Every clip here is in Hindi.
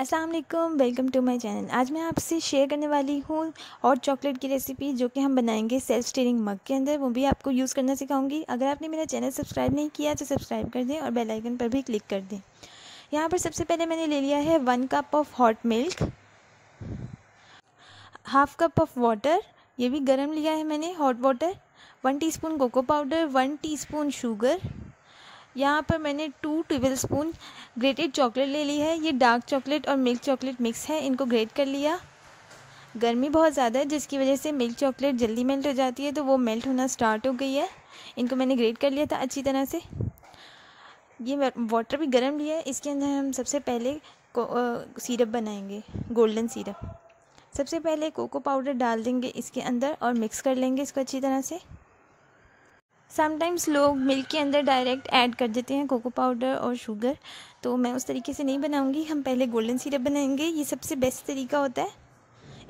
अस्सलाम वालेकुम, वेलकम टू माय चैनल। आज मैं आपसे शेयर करने वाली हूँ हॉट चॉकलेट की रेसिपी जो कि हम बनाएंगे सेल्फ स्टीयरिंग मग के अंदर, वो भी आपको यूज़ करना सिखाऊंगी। अगर आपने मेरा चैनल सब्सक्राइब नहीं किया तो सब्सक्राइब कर दें और बेल आइकन पर भी क्लिक कर दें। यहाँ पर सबसे पहले मैंने ले लिया है 1 cup of hot milk, 1/2 cup of water, ये भी गर्म लिया है मैंने hot water, 1 teaspoon cocoa powder, 1 teaspoon sugar. यहाँ पर मैंने 2 टेबलस्पून ग्रेटेड चॉकलेट ले ली है, ये डार्क चॉकलेट और मिल्क चॉकलेट मिक्स है, इनको ग्रेट कर लिया। गर्मी बहुत ज़्यादा है जिसकी वजह से मिल्क चॉकलेट जल्दी मेल्ट हो जाती है, तो वो मेल्ट होना स्टार्ट हो गई है, इनको मैंने ग्रेट कर लिया था अच्छी तरह से। ये वाटर भी गर्म लिया है, इसके अंदर हम सबसे पहले सिरप बनाएंगे, गोल्डन सिरप। सबसे पहले कोको पाउडर डाल देंगे इसके अंदर और मिक्स कर लेंगे इसको अच्छी तरह से। समटाइम्स लोग मिल्क के अंदर डायरेक्ट ऐड कर देते हैं कोको पाउडर और शुगर, तो मैं उस तरीके से नहीं बनाऊंगी, हम पहले गोल्डन सिरप बनाएंगे, ये सबसे बेस्ट तरीका होता है,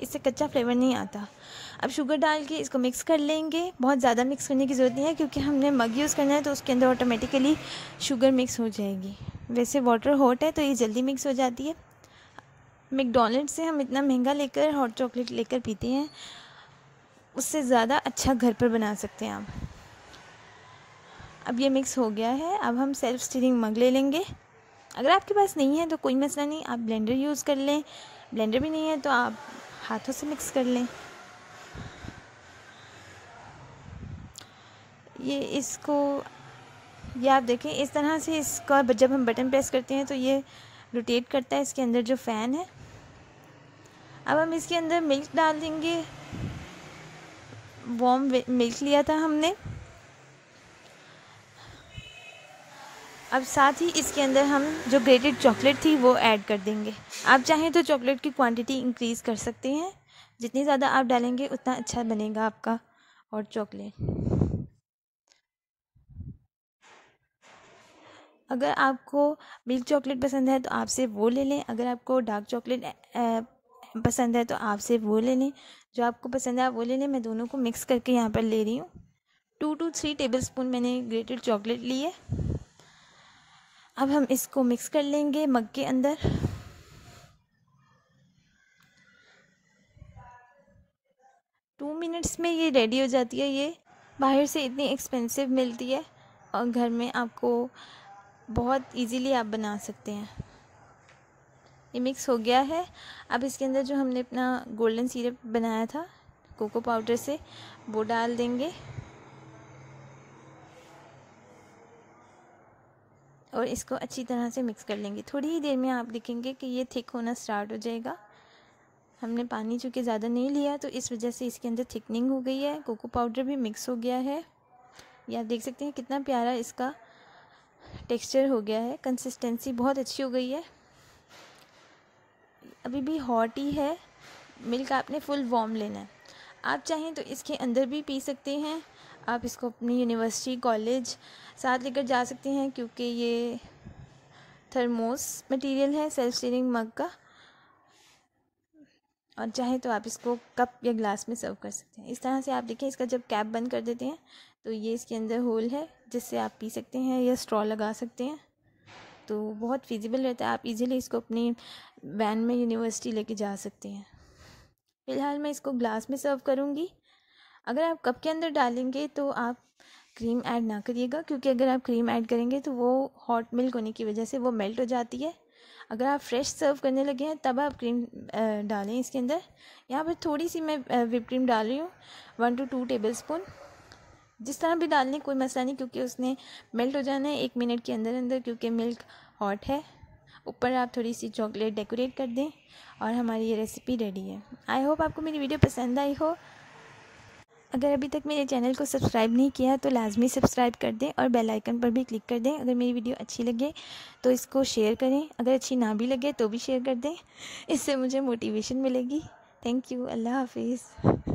इससे कच्चा फ्लेवर नहीं आता। अब शुगर डाल के इसको मिक्स कर लेंगे, बहुत ज़्यादा मिक्स करने की ज़रूरत नहीं है क्योंकि हमने मग यूज़ करना है, तो उसके अंदर ऑटोमेटिकली शुगर मिक्स हो जाएगी। वैसे वाटर हॉट है तो ये जल्दी मिक्स हो जाती है। मैकडॉनल्ड से हम इतना महंगा लेकर हॉट चॉकलेट लेकर पीते हैं, उससे ज़्यादा अच्छा घर पर बना सकते हैं आप। अब ये मिक्स हो गया है, अब हम सेल्फ स्टीयरिंग मग ले लेंगे। अगर आपके पास नहीं है तो कोई मसला नहीं, आप ब्लेंडर यूज़ कर लें, ब्लेंडर भी नहीं है तो आप हाथों से मिक्स कर लें। ये आप देखें इस तरह से, इसका जब हम बटन प्रेस करते हैं तो ये रोटेट करता है, इसके अंदर जो फ़ैन है। अब हम इसके अंदर मिल्क डाल देंगे, वार्म मिल्क लिया था हमने। अब साथ ही इसके अंदर हम जो ग्रेटेड चॉकलेट थी वो ऐड कर देंगे। आप चाहें तो चॉकलेट की क्वांटिटी इंक्रीज़ कर सकते हैं, जितनी ज़्यादा आप डालेंगे उतना अच्छा बनेगा आपका और चॉकलेट। अगर आपको मिल्क चॉकलेट पसंद है तो आप से वो ले लें, अगर आपको डार्क चॉकलेट पसंद है तो आप से वो ले लें, जो आपको पसंद है आप वो ले लें। मैं दोनों को मिक्स करके यहाँ पर ले रही हूँ। 2 to 3 टेबलस्पून मैंने ग्रेटेड चॉकलेट ली है। अब हम इसको मिक्स कर लेंगे मग के अंदर। टू मिनट्स में ये रेडी हो जाती है, ये बाहर से इतनी एक्सपेंसिव मिलती है और घर में आपको बहुत इजीली आप बना सकते हैं। ये मिक्स हो गया है, अब इसके अंदर जो हमने अपना गोल्डन सिरप बनाया था कोको पाउडर से वो डाल देंगे और इसको अच्छी तरह से मिक्स कर लेंगे। थोड़ी ही देर में आप देखेंगे कि ये थिक होना स्टार्ट हो जाएगा। हमने पानी चूँकि ज़्यादा नहीं लिया तो इस वजह से इसके अंदर थिकनिंग हो गई है, कोको पाउडर भी मिक्स हो गया है। ये आप देख सकते हैं कितना प्यारा इसका टेक्सचर हो गया है, कंसिस्टेंसी बहुत अच्छी हो गई है। अभी भी हॉट ही है, मिल्क आपने फुल वार्म लेना है। आप चाहें तो इसके अंदर भी पी सकते हैं, आप इसको अपनी यूनिवर्सिटी कॉलेज साथ लेकर जा सकते हैं क्योंकि ये थर्मोस मटेरियल है सेल्फ स्टीयरिंग मग का, और चाहे तो आप इसको कप या ग्लास में सर्व कर सकते हैं। इस तरह से आप देखें इसका जब कैप बंद कर देते हैं तो ये इसके अंदर होल है जिससे आप पी सकते हैं या स्ट्रॉ लगा सकते हैं, तो बहुत फिजिबल रहता है। आप इजीली इसको अपनी वैन में यूनिवर्सिटी लेके जा सकते हैं। फ़िलहाल मैं इसको ग्लास में सर्व करूँगी। अगर आप कप के अंदर डालेंगे तो आप क्रीम ऐड ना करिएगा क्योंकि अगर आप क्रीम ऐड करेंगे तो वो हॉट मिल्क होने की वजह से वो मेल्ट हो जाती है। अगर आप फ्रेश सर्व करने लगे हैं तब आप क्रीम डालें इसके अंदर। यहाँ पर थोड़ी सी मैं व्हिप क्रीम डाल रही हूँ, 1 to 2 टेबलस्पून। जिस तरह भी डालने कोई मसला नहीं क्योंकि उसने मेल्ट हो जाना है 1 मिनट के अंदर अंदर क्योंकि मिल्क हॉट है। ऊपर आप थोड़ी सी चॉकलेट डेकोरेट कर दें और हमारी ये रेसिपी रेडी है। आई होप आपको मेरी वीडियो पसंद आई हो। अगर अभी तक मेरे चैनल को सब्सक्राइब नहीं किया तो लाजमी सब्सक्राइब कर दें और बेल आइकन पर भी क्लिक कर दें। अगर मेरी वीडियो अच्छी लगे तो इसको शेयर करें, अगर अच्छी ना भी लगे तो भी शेयर कर दें, इससे मुझे मोटिवेशन मिलेगी। थैंक यू, अल्लाह हाफिज़।